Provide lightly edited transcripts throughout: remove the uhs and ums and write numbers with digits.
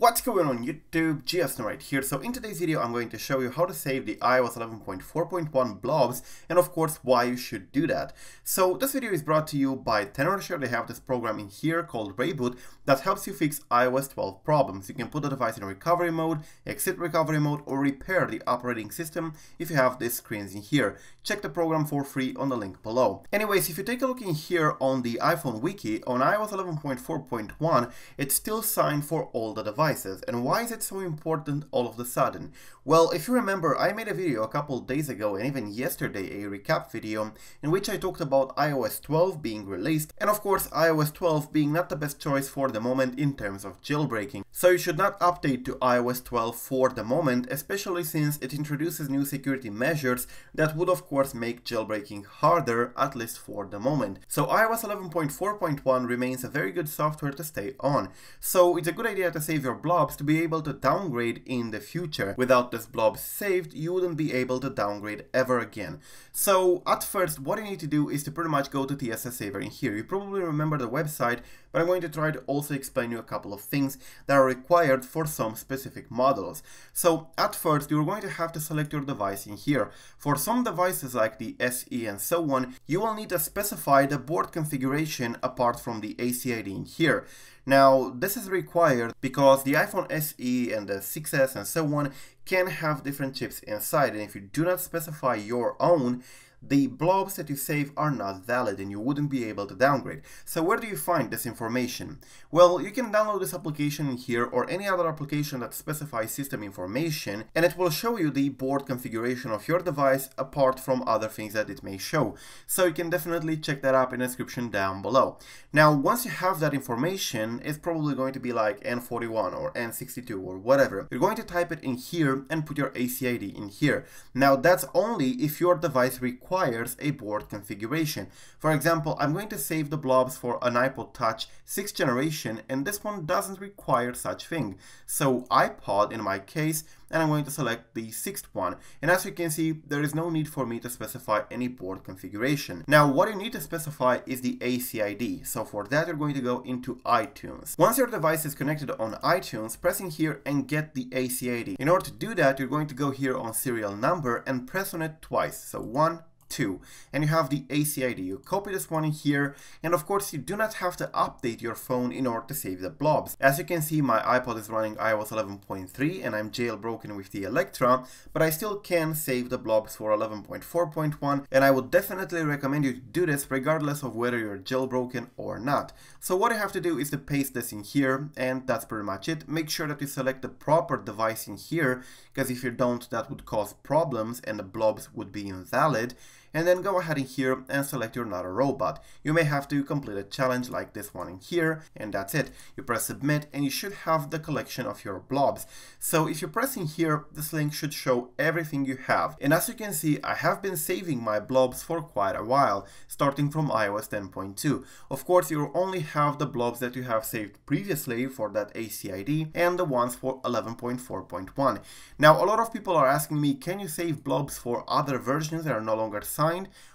What's going on YouTube, GSNRAIT here. So in today's video I'm going to show you how to save the iOS 11.4.1 blobs and of course why you should do that. So this video is brought to you by TenorShare. They have this program in here called ReiBoot that helps you fix iOS 12 problems. You can put the device in recovery mode, exit recovery mode, or repair the operating system if you have these screens in here. Check the program for free on the link below. Anyways, if you take a look in here on the iPhone wiki, on iOS 11.4.1 it's still signed for all the devices. And why is it so important all of a sudden? Well, if you remember, I made a video a couple days ago and even yesterday, a recap video in which I talked about iOS 12 being released and of course iOS 12 being not the best choice for the moment in terms of jailbreaking. So you should not update to iOS 12 for the moment, especially since it introduces new security measures that would of course make jailbreaking harder, at least for the moment. So iOS 11.4.1 remains a very good software to stay on. So it's a good idea to save your blobs to be able to downgrade in the future. Without this blob saved, you wouldn't be able to downgrade ever again. So at first, what you need to do is to pretty much go to TSS Saver in here. You probably remember the website, but I'm going to try to also explain you a couple of things that are required for some specific models. So at first, you're going to have to select your device in here. For some devices like the SE and so on, you will need to specify the board configuration apart from the ECID in here. Now, this is required because the iPhone SE and the 6S and so on can have different chips inside, and if you do not specify your own, the blobs that you save are not valid and you wouldn't be able to downgrade. So where do you find this information? Well, you can download this application here or any other application that specifies system information, and it will show you the board configuration of your device apart from other things that it may show. So you can definitely check that up in the description down below. Now, once you have that information, it's probably going to be like N41 or N62 or whatever. You're going to type it in here and put your ECID in here. Now, that's only if your device requires a board configuration. For example, I'm going to save the blobs for an iPod Touch 6th generation, and this one doesn't require such thing. So iPod in my case, and I'm going to select the 6th one. And as you can see, there is no need for me to specify any board configuration. Now, what you need to specify is the ECID. So for that, you're going to go into iTunes. Once your device is connected on iTunes, press in here and get the ECID. In order to do that, you're going to go here on serial number and press on it twice. So 1, 2, and you have the ECID. You copy this one in here, and of course you do not have to update your phone in order to save the blobs. As you can see, my iPod is running iOS 11.3 and I'm jailbroken with the Electra, but I still can save the blobs for 11.4.1, and I would definitely recommend you to do this regardless of whether you're jailbroken or not. So what you have to do is to paste this in here, and that's pretty much it. Make sure that you select the proper device in here, because if you don't, that would cause problems and the blobs would be invalid. And then go ahead in here and select your Not a Robot. You may have to complete a challenge like this one in here, and that's it. You press submit and you should have the collection of your blobs. So if you press in here, this link should show everything you have. And as you can see, I have been saving my blobs for quite a while, starting from iOS 10.2. Of course, you only have the blobs that you have saved previously for that ECID and the ones for 11.4.1. Now, a lot of people are asking me, can you save blobs for other versions that are no longer signed?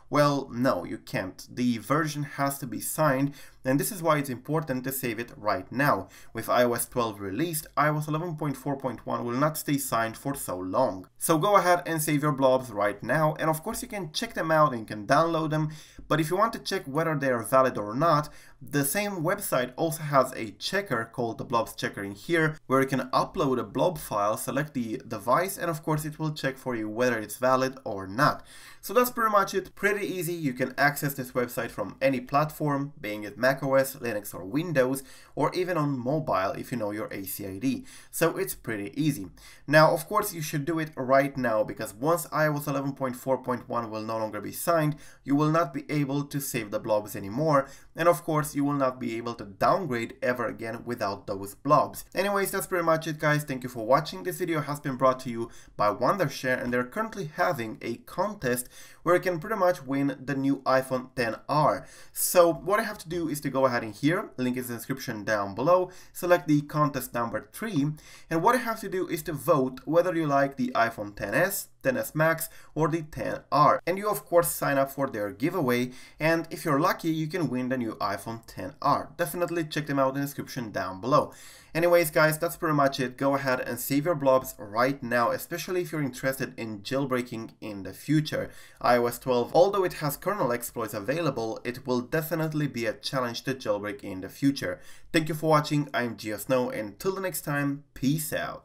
Well, no, you can't. The version has to be signed, and this is why it's important to save it right now. With iOS 12 released, iOS 11.4.1 will not stay signed for so long. So go ahead and save your blobs right now, and of course you can check them out and you can download them, but if you want to check whether they are valid or not, the same website also has a checker called the Blobs Checker in here, where you can upload a blob file, select the device, and of course it will check for you whether it's valid or not. So that's pretty much it. Pretty easy. You can access this website from any platform, being it macOS, Linux or Windows, or even on mobile if you know your ECID. So it's pretty easy. Now, of course, you should do it right now, because once iOS 11.4.1 will no longer be signed, you will not be able to save the blobs anymore, and of course you will not be able to downgrade ever again without those blobs. Anyways, that's pretty much it, guys. Thank you for watching. This video has been brought to you by Wondershare, and they're currently having a contest where you can pretty much win the new iPhone XR. So what I have to do is to go ahead in here, link is in the description down below, select the contest number 3, and what I have to do is to vote whether you like the iPhone XS, 10S Max or the 10R, and you of course sign up for their giveaway, and if you're lucky you can win the new iPhone 10R. Definitely check them out in the description down below. Anyways guys, that's pretty much it. Go ahead and save your blobs right now, especially if you're interested in jailbreaking in the future. iOS 12, although it has kernel exploits available, it will definitely be a challenge to jailbreak in the future. Thank you for watching, I'm GeoSn0w, and till the next time, peace out.